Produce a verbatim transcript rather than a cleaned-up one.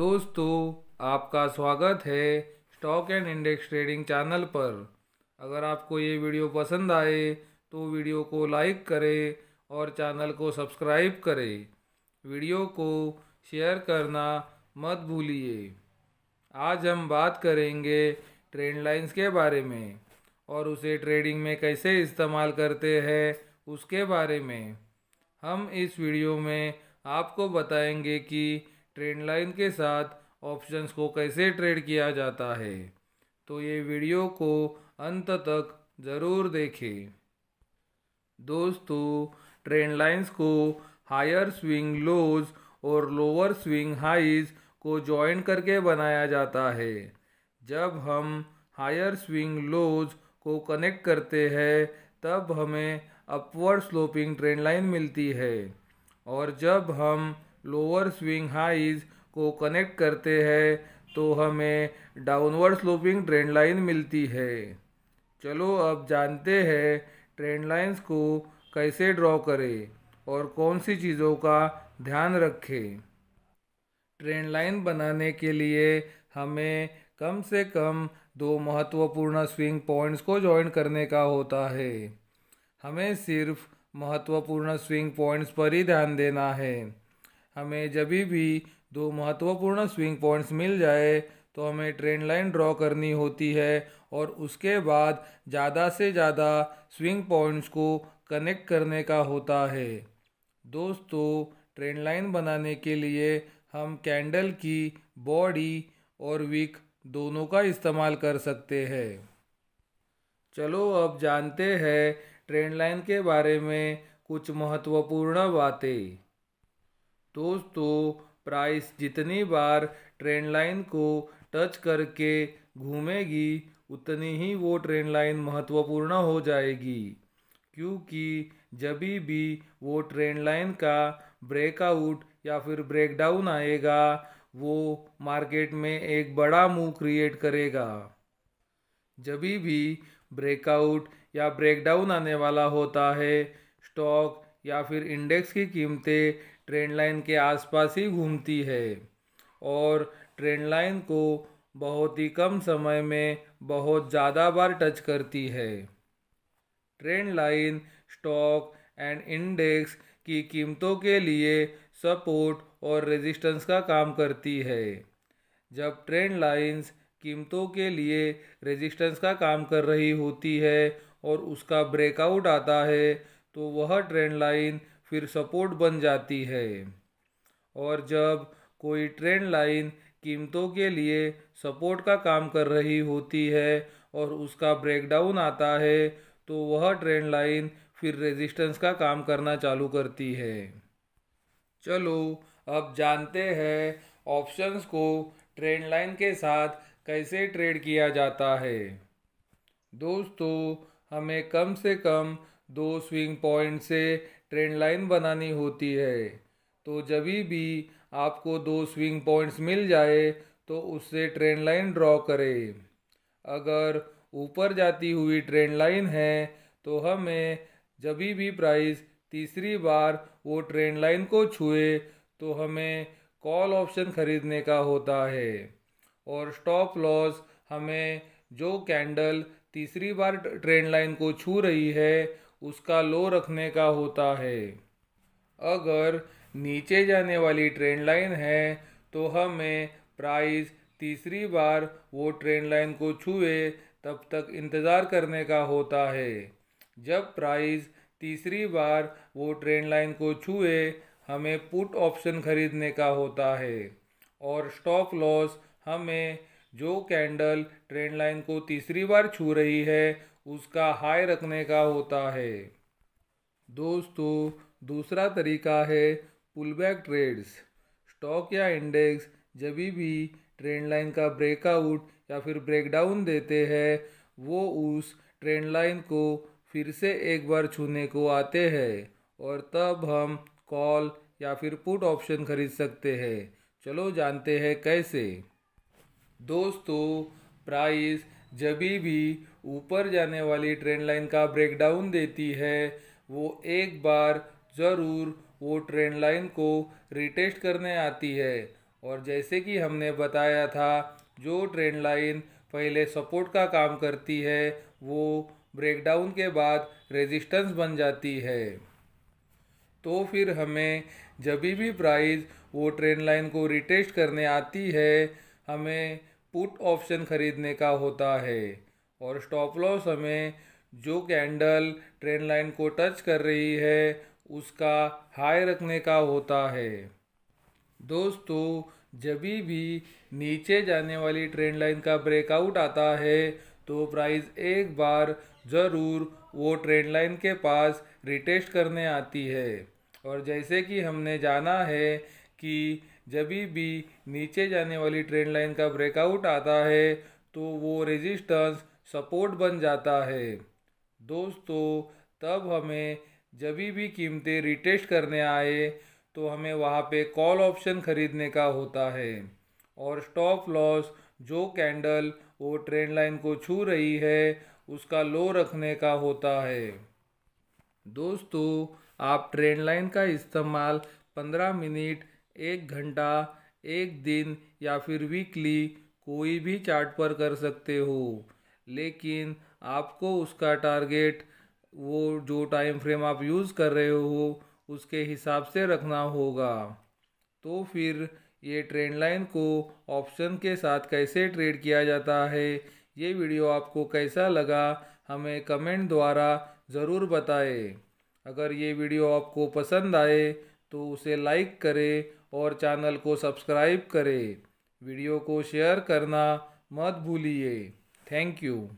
दोस्तों आपका स्वागत है stock and index trading channel पर। अगर आपको ये वीडियो पसंद आए तो वीडियो को लाइक करें और चैनल को सब्सक्राइब करें। वीडियो को शेयर करना मत भूलिए। आज हम बात करेंगे ट्रेंड लाइन्स के बारे में और उसे ट्रेडिंग में कैसे इस्तेमाल करते हैं उसके बारे में। हम इस वीडियो में आपको बताएंगे कि ट्रेंड लाइन के साथ ऑप्शंस को कैसे ट्रेड किया जाता है। तो ये वीडियो को अंत तक ज़रूर देखें। दोस्तों, ट्रेंड लाइन्स को हायर स्विंग लोज और लोअर स्विंग हाइज को जॉइन करके बनाया जाता है। जब हम हायर स्विंग लोज को कनेक्ट करते हैं तब हमें अपवर्ड स्लोपिंग ट्रेंड लाइन मिलती है, और जब हम लोअर स्विंग हाइज को कनेक्ट करते हैं तो हमें डाउनवर्ड स्लोपिंग ट्रेंड लाइन मिलती है। चलो अब जानते हैं ट्रेंड लाइन्स को कैसे ड्रॉ करें और कौन सी चीज़ों का ध्यान रखें। ट्रेंड लाइन बनाने के लिए हमें कम से कम दो महत्वपूर्ण स्विंग पॉइंट्स को जॉइन करने का होता है। हमें सिर्फ महत्वपूर्ण स्विंग पॉइंट्स पर ही ध्यान देना है। हमें जब भी दो महत्वपूर्ण स्विंग पॉइंट्स मिल जाए तो हमें ट्रेंड लाइन ड्रॉ करनी होती है और उसके बाद ज़्यादा से ज़्यादा स्विंग पॉइंट्स को कनेक्ट करने का होता है। दोस्तों, ट्रेंड लाइन बनाने के लिए हम कैंडल की बॉडी और विक दोनों का इस्तेमाल कर सकते हैं। चलो अब जानते हैं ट्रेंड लाइन के बारे में कुछ महत्वपूर्ण बातें। दोस्तों, प्राइस जितनी बार ट्रेंड लाइन को टच करके घूमेगी उतनी ही वो ट्रेंड लाइन महत्वपूर्ण हो जाएगी, क्योंकि जब भी वो ट्रेंड लाइन का ब्रेकआउट या फिर ब्रेकडाउन आएगा वो मार्केट में एक बड़ा मूव क्रिएट करेगा। जब भी ब्रेकआउट या ब्रेकडाउन आने वाला होता है, स्टॉक या फिर इंडेक्स की कीमतें ट्रेंड लाइन के आसपास ही घूमती है और ट्रेंड लाइन को बहुत ही कम समय में बहुत ज़्यादा बार टच करती है। Trend line stock and index की कीमतों के लिए सपोर्ट और रेजिस्टेंस का काम करती है। जब ट्रेंड लाइन्स कीमतों के लिए रेजिस्टेंस का काम कर रही होती है और उसका ब्रेकआउट आता है तो वह ट्रेंड लाइन फिर सपोर्ट बन जाती है, और जब कोई ट्रेंड लाइन कीमतों के लिए सपोर्ट का काम कर रही होती है और उसका ब्रेकडाउन आता है तो वह ट्रेंड लाइन फिर रेजिस्टेंस का काम करना चालू करती है। चलो अब जानते हैं ऑप्शंस को ट्रेंड लाइन के साथ कैसे ट्रेड किया जाता है। दोस्तों, हमें कम से कम दो स्विंग पॉइंट से ट्रेंड लाइन बनानी होती है, तो जब भी आपको दो स्विंग पॉइंट्स मिल जाए तो उससे ट्रेंड लाइन ड्रॉ करें। अगर ऊपर जाती हुई ट्रेंड लाइन है तो हमें जब भी प्राइस तीसरी बार वो ट्रेंड लाइन को छुए तो हमें कॉल ऑप्शन खरीदने का होता है, और स्टॉप लॉस हमें जो कैंडल तीसरी बार ट्रेंड लाइन को छू रही है उसका लो रखने का होता है। अगर नीचे जाने वाली ट्रेंड लाइन है तो हमें प्राइस तीसरी बार वो ट्रेंड लाइन को छूए तब तक इंतज़ार करने का होता है। जब प्राइस तीसरी बार वो ट्रेंड लाइन को छूए हमें पुट ऑप्शन खरीदने का होता है, और स्टॉप लॉस हमें जो कैंडल ट्रेंड लाइन को तीसरी बार छू रही है उसका हाई रखने का होता है। दोस्तों, दूसरा तरीका है पुलबैक ट्रेड्स। स्टॉक या इंडेक्स जब भी ट्रेंड लाइन का ब्रेकआउट या फिर ब्रेकडाउन देते हैं वो उस ट्रेंड लाइन को फिर से एक बार छूने को आते हैं, और तब हम कॉल या फिर पुट ऑप्शन खरीद सकते हैं। चलो जानते हैं कैसे। दोस्तों, प्राइस जब भी ऊपर जाने वाली ट्रेंड लाइन का ब्रेकडाउन देती है वो एक बार ज़रूर वो ट्रेंड लाइन को रिटेस्ट करने आती है, और जैसे कि हमने बताया था, जो ट्रेंड लाइन पहले सपोर्ट का काम करती है वो ब्रेकडाउन के बाद रेजिस्टेंस बन जाती है। तो फिर हमें जब भी प्राइस वो ट्रेंड लाइन को रिटेस्ट करने आती है, हमें पुट ऑप्शन खरीदने का होता है और स्टॉप लॉस हमें जो कैंडल ट्रेंड लाइन को टच कर रही है उसका हाई रखने का होता है। दोस्तों, जब भी नीचे जाने वाली ट्रेंड लाइन का ब्रेकआउट आता है तो प्राइस एक बार ज़रूर वो ट्रेंड लाइन के पास रिटेस्ट करने आती है। और जैसे कि हमने जाना है कि जब भी नीचे जाने वाली ट्रेंड लाइन का ब्रेकआउट आता है तो वो रेजिस्टेंस सपोर्ट बन जाता है। दोस्तों, तब हमें जब भी कीमतें रिटेस्ट करने आए तो हमें वहाँ पे कॉल ऑप्शन ख़रीदने का होता है और स्टॉप लॉस जो कैंडल वो ट्रेंड लाइन को छू रही है उसका लो रखने का होता है। दोस्तों, आप ट्रेंड लाइन का इस्तेमाल पंद्रह मिनट, एक घंटा, एक दिन या फिर वीकली कोई भी चार्ट पर कर सकते हो, लेकिन आपको उसका टारगेट वो जो टाइम फ्रेम आप यूज़ कर रहे हो उसके हिसाब से रखना होगा। तो फिर ये ट्रेंड लाइन को ऑप्शन के साथ कैसे ट्रेड किया जाता है, ये वीडियो आपको कैसा लगा हमें कमेंट द्वारा ज़रूर बताएं। अगर ये वीडियो आपको पसंद आए तो उसे लाइक करें और चैनल को सब्सक्राइब करें। वीडियो को शेयर करना मत भूलिए। Thank you.